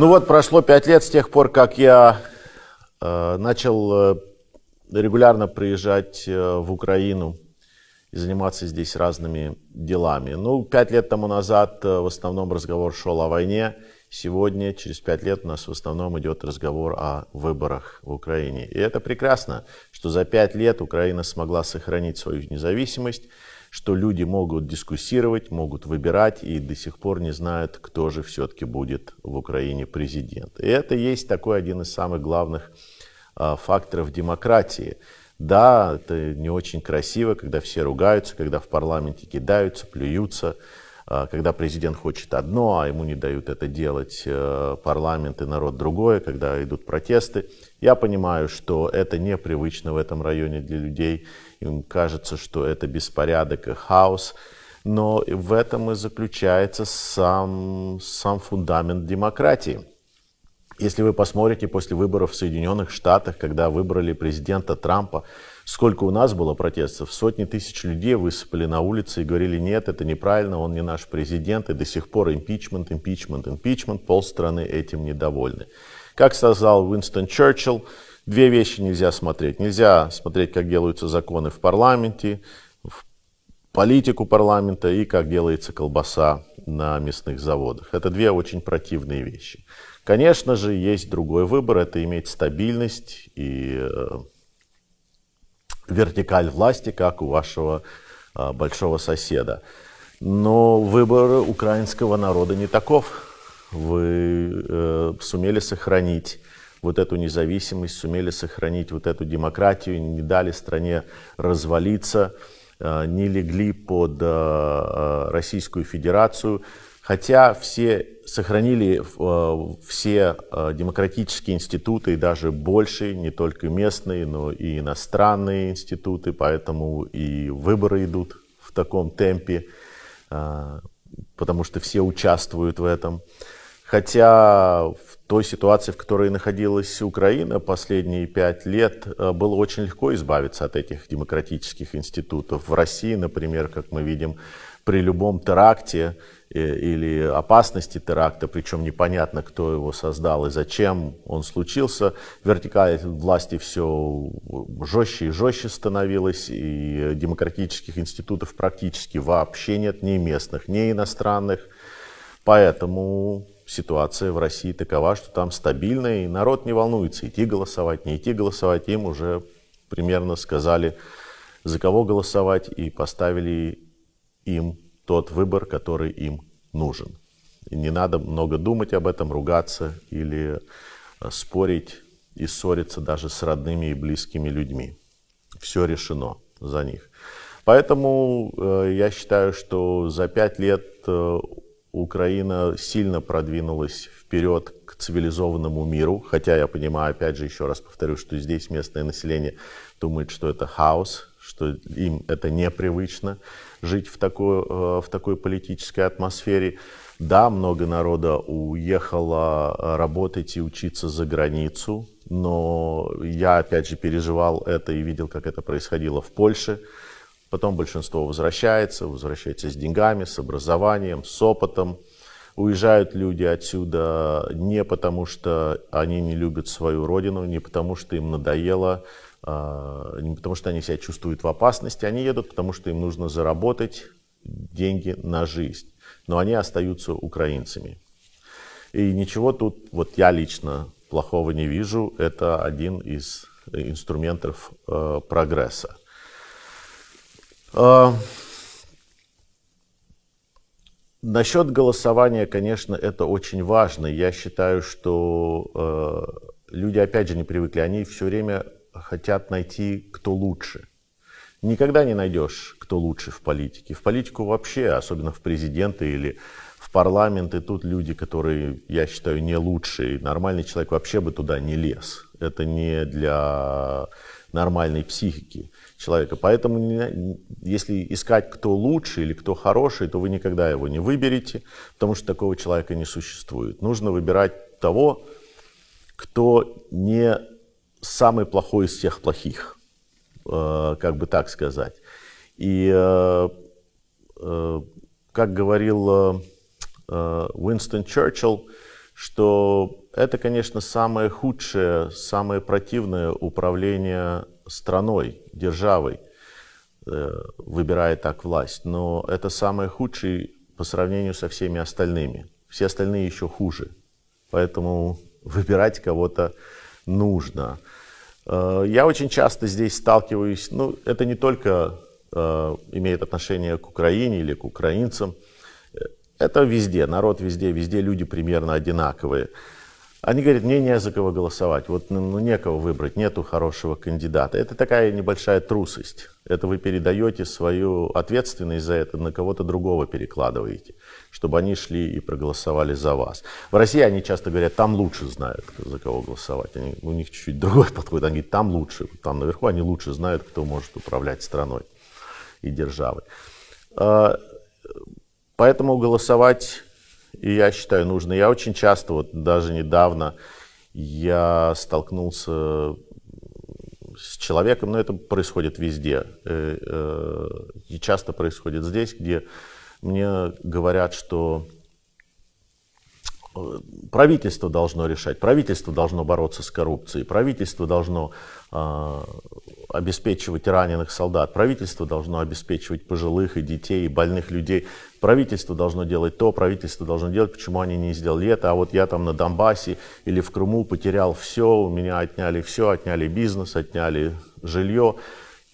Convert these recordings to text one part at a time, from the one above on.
Ну вот, прошло 5 лет с тех пор, как я начал регулярно приезжать в Украину и заниматься здесь разными делами. Ну, 5 лет тому назад в основном разговор шел о войне. Сегодня, через 5 лет, у нас в основном идет разговор о выборах в Украине. И это прекрасно, что за 5 лет Украина смогла сохранить свою независимость, что люди могут дискуссировать, могут выбирать и до сих пор не знают, кто же все-таки будет в Украине президент. И это есть такой один из самых главных факторов демократии. Да, это не очень красиво, когда все ругаются, когда в парламенте кидаются, плюются, когда президент хочет одно, а ему не дают это делать парламент и народ другое, когда идут протесты. Я понимаю, что это непривычно в этом районе для людей. Им кажется, что это беспорядок и хаос. Но в этом и заключается сам фундамент демократии. Если вы посмотрите после выборов в Соединенных Штатах, когда выбрали президента Трампа, сколько у нас было протестов, сотни тысяч людей высыпали на улице и говорили: нет, это неправильно, он не наш президент, и до сих пор импичмент, импичмент, импичмент, полстраны этим недовольны. Как сказал Уинстон Черчилль, 2 вещи нельзя смотреть. Нельзя смотреть, как делаются законы в парламенте, в политику парламента и как делается колбаса на мясных заводах. Это 2 очень противные вещи. Конечно же, есть другой выбор, это иметь стабильность и вертикаль власти, как у вашего большого соседа. Но выбор украинского народа не таков. Вы сумели сохранить вот эту независимость, сумели сохранить вот эту демократию, не дали стране развалиться, не легли под Российскую Федерацию. Хотя сохранили все демократические институты, и даже больше, не только местные, но и иностранные институты, поэтому и выборы идут в таком темпе, потому что все участвуют в этом. Хотя в той ситуации, в которой находилась Украина последние 5 лет, было очень легко избавиться от этих демократических институтов. В России, например, как мы видим, при любом теракте или опасности теракта, причем непонятно, кто его создал и зачем он случился, вертикаль власти все жестче и жестче становилась, и демократических институтов практически вообще нет, ни местных, ни иностранных. Поэтому ситуация в России такова, что там стабильная, и народ не волнуется, идти голосовать, не идти голосовать. Им уже примерно сказали, за кого голосовать, и поставили им тот выбор, который им нужен. И не надо много думать об этом, ругаться или спорить и ссориться даже с родными и близкими людьми. Все решено за них. Поэтому я считаю, что за 5 лет Украина сильно продвинулась вперед к цивилизованному миру. Хотя я понимаю, опять же, еще раз повторю, что здесь местное население думает, что это хаос, что им это непривычно жить в такой политической атмосфере. Да, много народа уехало работать и учиться за границу, но я, опять же, переживал это и видел, как это происходило в Польше. Потом большинство возвращается с деньгами, с образованием, с опытом. Уезжают люди отсюда не потому, что они не любят свою родину, не потому, что им надоело, не потому, что они себя чувствуют в опасности. Они едут, потому что им нужно заработать деньги на жизнь. Но они остаются украинцами. И ничего тут, вот я лично, плохого не вижу. Это один из инструментов прогресса. Насчет голосования, конечно, это очень важно. Я считаю, что люди, опять же, не привыкли. Они все время хотят найти, кто лучше. Никогда не найдешь, кто лучше в политике. В политику вообще, особенно в президенты или в парламенты, тут люди, которые, я считаю, не лучшие. Нормальный человек вообще бы туда не лез. Это не для нормальной психики человека. Поэтому, если искать, кто лучше или кто хороший, то вы никогда его не выберете, потому что такого человека не существует. Нужно выбирать того, кто не самый плохой из всех плохих, как бы так сказать. И, как говорил Уинстон Черчилль, что это, конечно, самое худшее, самое противное управление страной, державой, выбирая так власть. Но это самое худшее по сравнению со всеми остальными. Все остальные еще хуже. Поэтому выбирать кого-то нужно. Я очень часто здесь сталкиваюсь, ну, это не только имеет отношение к Украине или к украинцам, это везде, народ везде, везде люди примерно одинаковые. Они говорят, мне не за кого голосовать, вот ну, некого выбрать, нету хорошего кандидата. Это такая небольшая трусость. Это вы передаете свою ответственность за это, на кого-то другого перекладываете, чтобы они шли и проголосовали за вас. В России они часто говорят, там лучше знают, за кого голосовать. Они, у них чуть-чуть другой подход, они говорят, там лучше, там наверху они лучше знают, кто может управлять страной и державой. Поэтому голосовать... И я считаю, нужно. Я очень часто, вот даже недавно, я столкнулся с человеком, но это происходит везде. И часто происходит здесь, где мне говорят, что правительство должно решать, правительство должно бороться с коррупцией, правительство должно обеспечивать раненых солдат, правительство должно обеспечивать пожилых и детей, и больных людей, правительство должно делать то, правительство должно делать, почему они не сделали это, а вот я там на Донбассе или в Крыму потерял все, у меня отняли все, отняли бизнес, отняли жилье,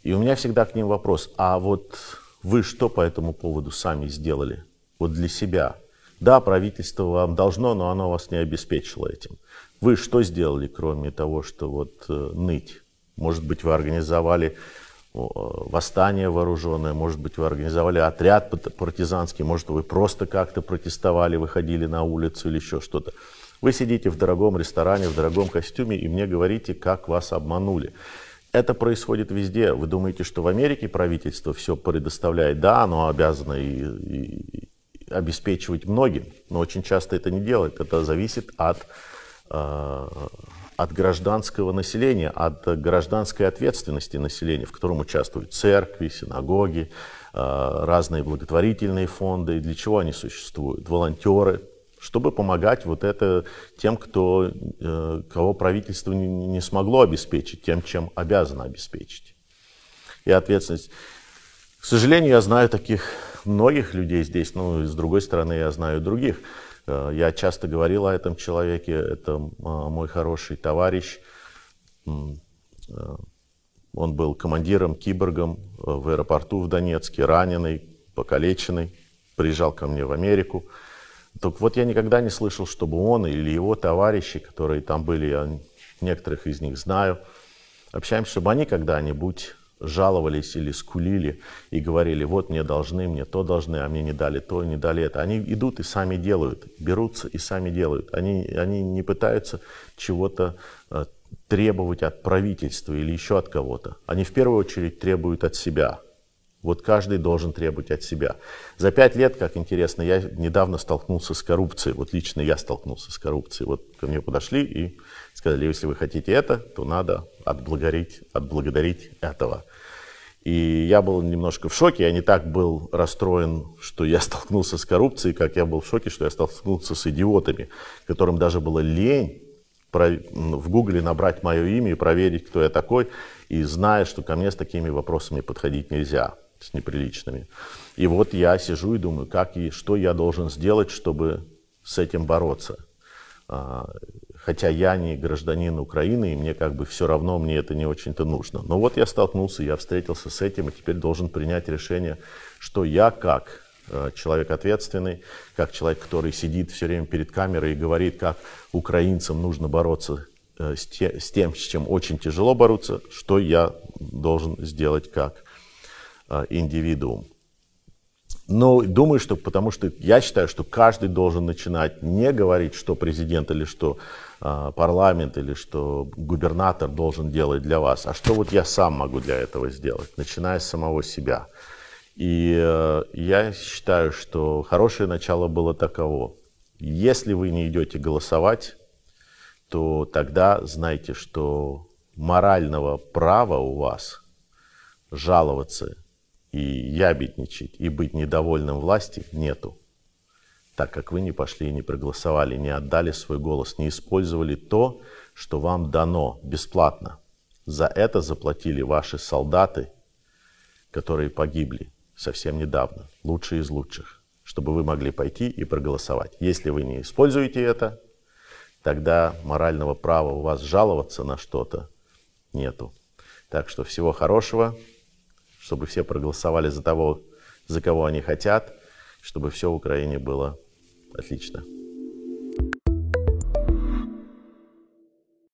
и у меня всегда к ним вопрос, а вот вы что по этому поводу сами сделали, вот для себя? Да, правительство вам должно, но оно вас не обеспечило этим. Вы что сделали, кроме того, что вот ныть? Может быть, вы организовали восстание вооруженное, может быть, вы организовали отряд партизанский, может, вы просто как-то протестовали, выходили на улицу или еще что-то. Вы сидите в дорогом ресторане, в дорогом костюме, и мне говорите, как вас обманули. Это происходит везде. Вы думаете, что в Америке правительство все предоставляет? Да, оно обязано и обеспечивать многим, но очень часто это не делает. Это зависит от гражданского населения, от гражданской ответственности населения, в котором участвуют церкви, синагоги, разные благотворительные фонды. Для чего они существуют? Волонтеры, чтобы помогать вот это тем, кого правительство не смогло обеспечить, тем, чем обязано обеспечить. И ответственность. К сожалению, я знаю таких многих людей здесь, но с другой стороны, я знаю других. Я часто говорил о этом человеке, это мой хороший товарищ. Он был командиром, киборгом в аэропорту в Донецке, раненый, покалеченный, приезжал ко мне в Америку. Так вот, я никогда не слышал, чтобы он или его товарищи, которые там были, я некоторых из них знаю, общаемся, чтобы они когда-нибудь жаловались или скулили и говорили, вот мне должны, мне то должны, а мне не дали то, не дали это. Они идут и сами делают, берутся и сами делают. Они не пытаются чего-то требовать от правительства или еще от кого-то. Они в первую очередь требуют от себя. Вот каждый должен требовать от себя. За 5 лет, как интересно, я недавно столкнулся с коррупцией. Вот лично я столкнулся с коррупцией. Вот ко мне подошли и сказали, если вы хотите это, то надо отблагодарить этого. И я был немножко в шоке. Я не так был расстроен, что я столкнулся с коррупцией, как я был в шоке, что я столкнулся с идиотами, которым даже было лень в Гугле набрать мое имя и проверить, кто я такой, и зная, что ко мне с такими вопросами подходить нельзя, с неприличными. И вот я сижу и думаю, как и что я должен сделать, чтобы с этим бороться. Хотя я не гражданин Украины, и мне как бы все равно, мне это не очень-то нужно. Но вот я столкнулся, я встретился с этим, и теперь должен принять решение, что я как человек ответственный, как человек, который сидит все время перед камерой и говорит, как украинцам нужно бороться с тем, с чем очень тяжело бороться, что я должен сделать как индивидуум. Но думаю, что потому что я считаю, что каждый должен начинать не говорить, что президент или что парламент или что губернатор должен делать для вас, а что вот я сам могу для этого сделать, начиная с самого себя. И я считаю, что хорошее начало было таково. Если вы не идете голосовать, то тогда знайте, что морального права у вас жаловаться и ябедничать, и быть недовольным власти нету. так как вы не пошли и не проголосовали, не отдали свой голос, не использовали то, что вам дано бесплатно. За это заплатили ваши солдаты, которые погибли совсем недавно, лучшие из лучших, чтобы вы могли пойти и проголосовать. Если вы не используете это, тогда морального права у вас жаловаться на что-то нету. Так что всего хорошего, чтобы все проголосовали за того, за кого они хотят, чтобы все в Украине было отлично.